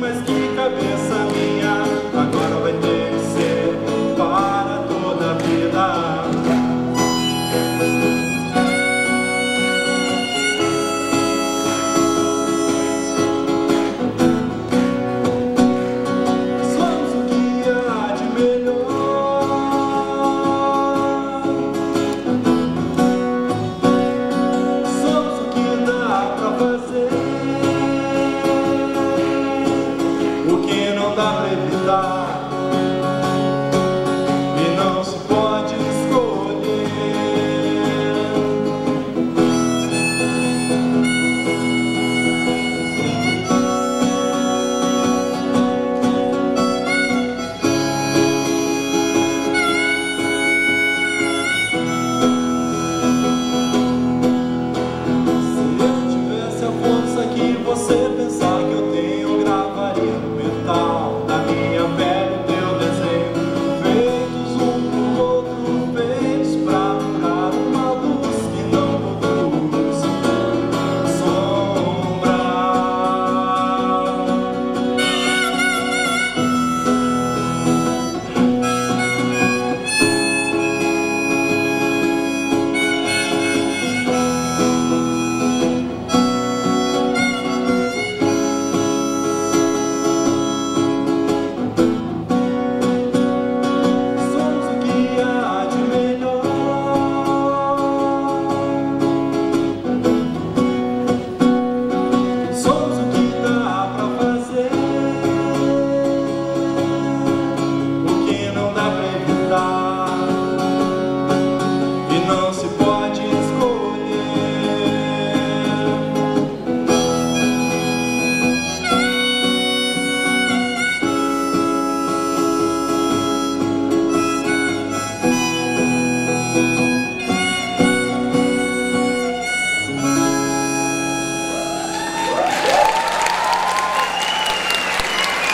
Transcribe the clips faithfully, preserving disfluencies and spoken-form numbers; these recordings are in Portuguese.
mas que cabeça minha agora vai ter que ser para toda a vida.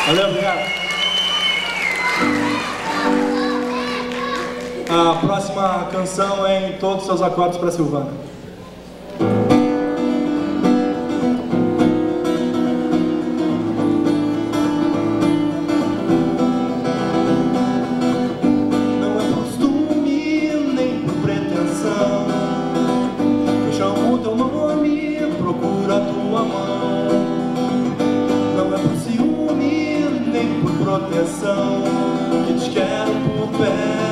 Valeu, obrigado. A próxima canção é Em Todos Seus Acordes, para Silvana. Não é costume nem por pretensão, eu chamo teu nome, procura tua mão. Não é por ciúme nem por proteção, que te quero por perto.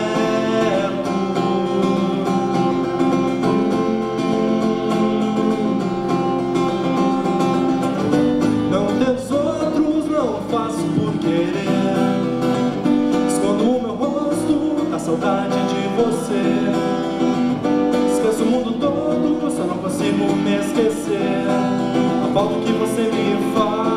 Não teus outros, não faço por querer. Escondo o meu rosto, a saudade de você. Esqueço o mundo todo, só não consigo me esquecer a falta que você me faz.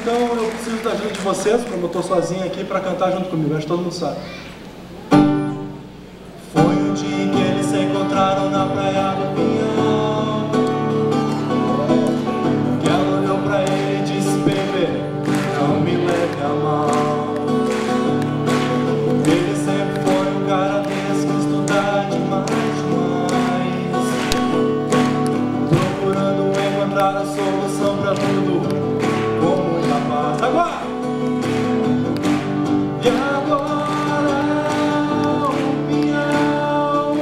Então eu preciso da ajuda de vocês, porque eu estou sozinho aqui, para cantar junto comigo, acho que todo mundo sabe. Foi o dia em que eles se encontraram na praia do Pinhão, que ela olhou pra ele e disse: "Baby, não me leve a mal." Ele sempre foi um cara desse que estudar demais, demais, procurando encontrar a solução pra tudo. Agora! E agora o Pinhão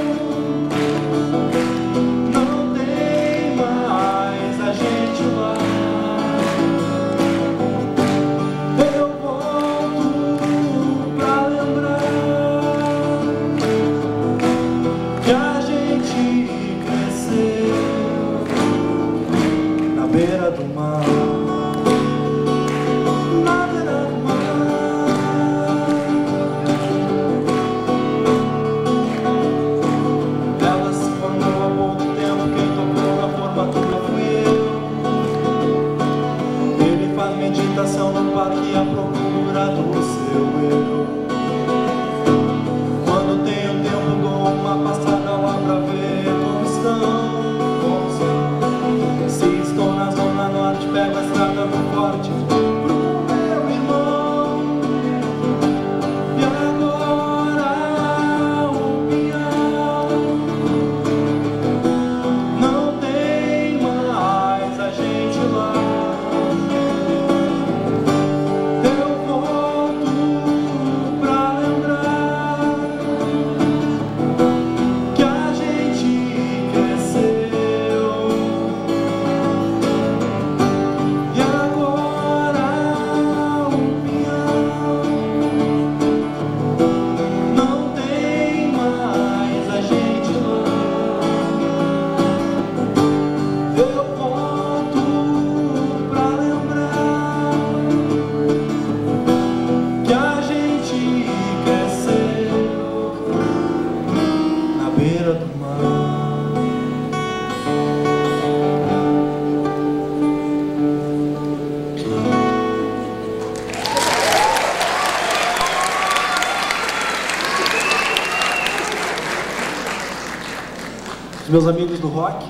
os meus amigos do rock.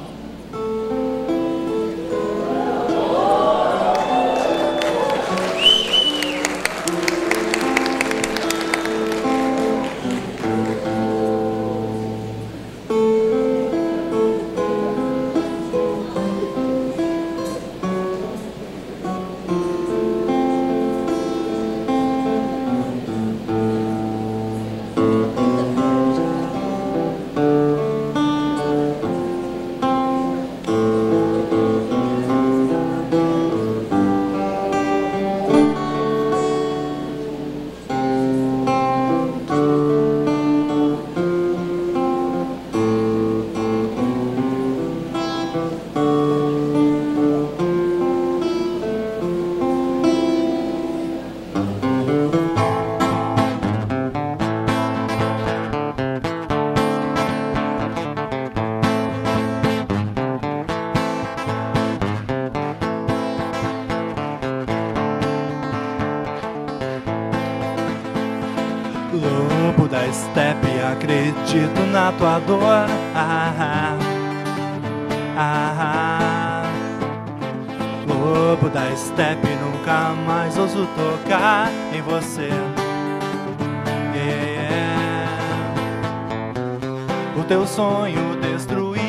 Lobo da estepe, acredito na tua dor. Ah, ah, ah. Lobo da estepe, nunca mais ouso tocar em você. Yeah. O teu sonho destruíram,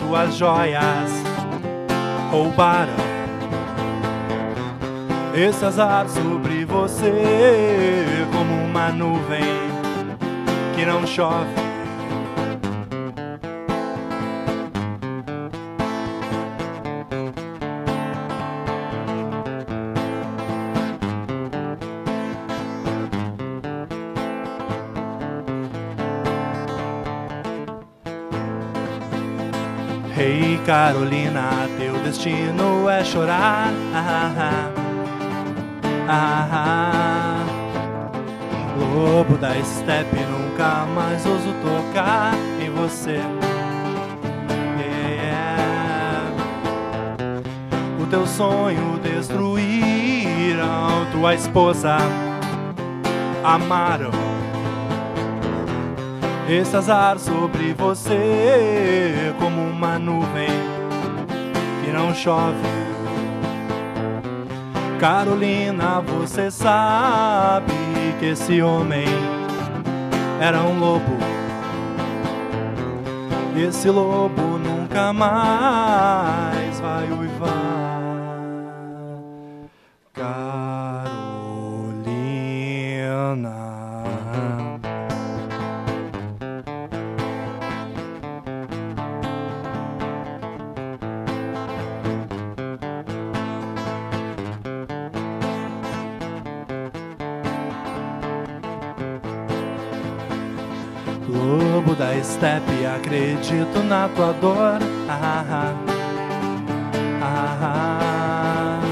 tuas joias roubaram. Esse azar sobre você, como uma nuvem que não chove. Hey Carolina, teu destino é chorar. Ah, ah, ah, ah. Lobo da estepe, nunca mais ouso tocar em você. Yeah. O teu sonho destruíram, tua esposa amaram. Esse azar sobre você, como uma nuvem que não chove. Carolina, você sabe que esse homem era um lobo. Esse lobo nunca mais vai uivar, Carolina. Lobo da estepe, acredito na tua dor. Ah, ah, ah, ah.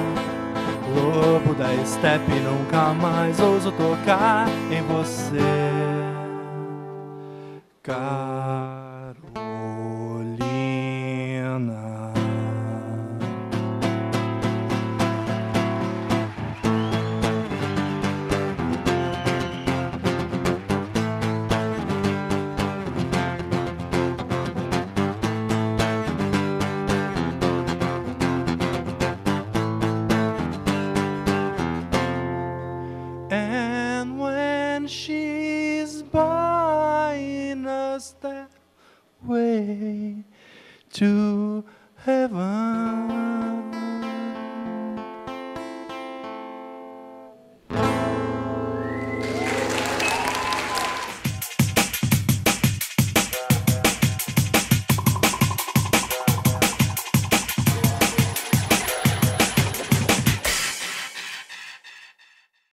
Lobo da estepe, nunca mais ouso tocar em você, Carolina. She's buying us that way to heaven.